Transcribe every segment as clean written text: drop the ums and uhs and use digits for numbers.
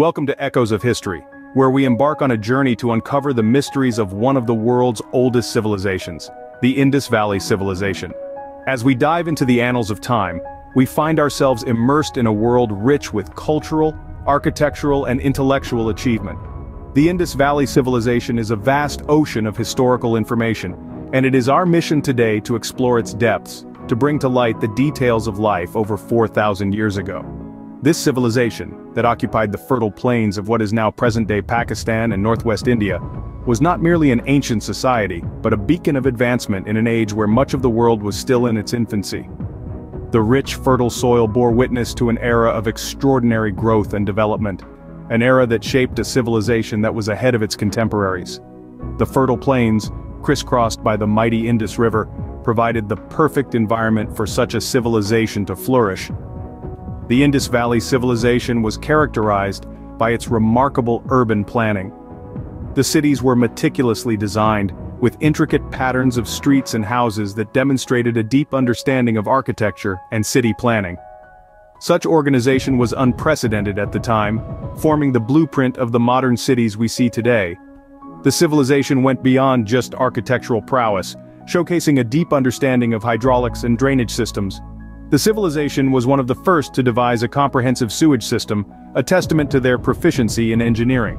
Welcome to Echoes of History, where we embark on a journey to uncover the mysteries of one of the world's oldest civilizations, the Indus Valley Civilization. As we dive into the annals of time, we find ourselves immersed in a world rich with cultural, architectural, and intellectual achievement. The Indus Valley Civilization is a vast ocean of historical information, and it is our mission today to explore its depths, to bring to light the details of life over 4,000 years ago. This civilization, that occupied the fertile plains of what is now present-day Pakistan and northwest India, was not merely an ancient society, but a beacon of advancement in an age where much of the world was still in its infancy. The rich, fertile soil bore witness to an era of extraordinary growth and development, an era that shaped a civilization that was ahead of its contemporaries. The fertile plains, crisscrossed by the mighty Indus River, provided the perfect environment for such a civilization to flourish. The Indus Valley Civilization was characterized by its remarkable urban planning. The cities were meticulously designed, with intricate patterns of streets and houses that demonstrated a deep understanding of architecture and city planning. Such organization was unprecedented at the time, forming the blueprint of the modern cities we see today. The civilization went beyond just architectural prowess, showcasing a deep understanding of hydraulics and drainage systems. The civilization was one of the first to devise a comprehensive sewage system, a testament to their proficiency in engineering.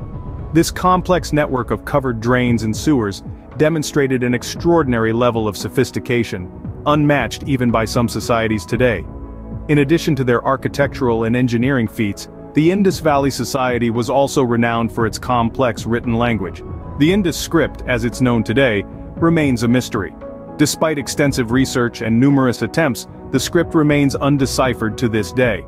This complex network of covered drains and sewers demonstrated an extraordinary level of sophistication, unmatched even by some societies today. In addition to their architectural and engineering feats, the Indus Valley Society was also renowned for its complex written language. The Indus script, as it's known today, remains a mystery. Despite extensive research and numerous attempts, the script remains undeciphered to this day.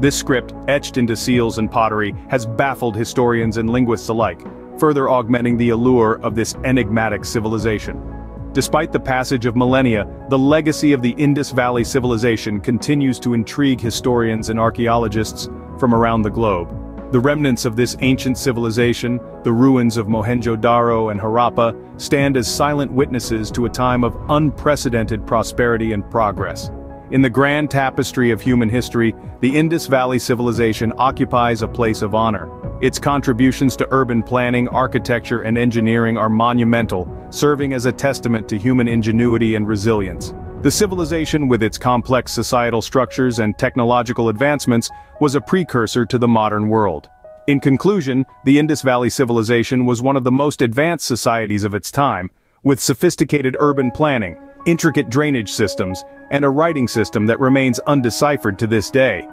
This script, etched into seals and pottery, has baffled historians and linguists alike, further augmenting the allure of this enigmatic civilization. Despite the passage of millennia, the legacy of the Indus Valley Civilization continues to intrigue historians and archaeologists from around the globe. The remnants of this ancient civilization, the ruins of Mohenjo-Daro and Harappa, stand as silent witnesses to a time of unprecedented prosperity and progress. In the grand tapestry of human history, the Indus Valley Civilization occupies a place of honor. Its contributions to urban planning, architecture, and engineering are monumental, serving as a testament to human ingenuity and resilience. The civilization, with its complex societal structures and technological advancements, was a precursor to the modern world. In conclusion, the Indus Valley Civilization was one of the most advanced societies of its time, with sophisticated urban planning, intricate drainage systems, and a writing system that remains undeciphered to this day.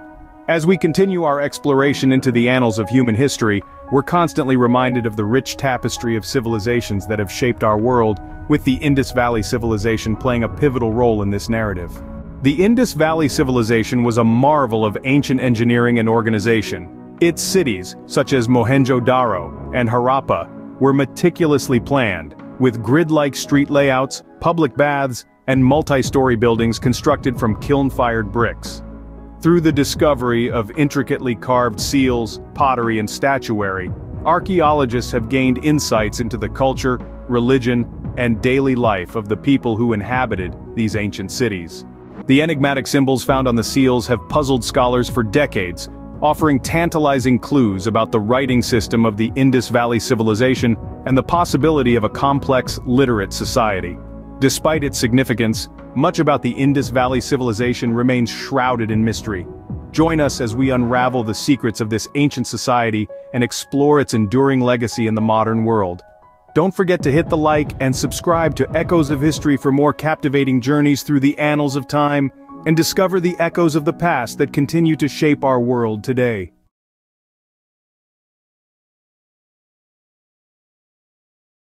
As we continue our exploration into the annals of human history, we're constantly reminded of the rich tapestry of civilizations that have shaped our world, with the Indus Valley Civilization playing a pivotal role in this narrative. The Indus Valley Civilization was a marvel of ancient engineering and organization. Its cities, such as Mohenjo-Daro and Harappa, were meticulously planned, with grid-like street layouts, public baths, and multi-story buildings constructed from kiln-fired bricks. Through the discovery of intricately carved seals, pottery, and statuary, archaeologists have gained insights into the culture, religion, and daily life of the people who inhabited these ancient cities. The enigmatic symbols found on the seals have puzzled scholars for decades, offering tantalizing clues about the writing system of the Indus Valley Civilization and the possibility of a complex, literate society. Despite its significance, much about the Indus Valley Civilization remains shrouded in mystery. Join us as we unravel the secrets of this ancient society and explore its enduring legacy in the modern world. Don't forget to hit the like and subscribe to Echoes of History for more captivating journeys through the annals of time, and discover the echoes of the past that continue to shape our world today.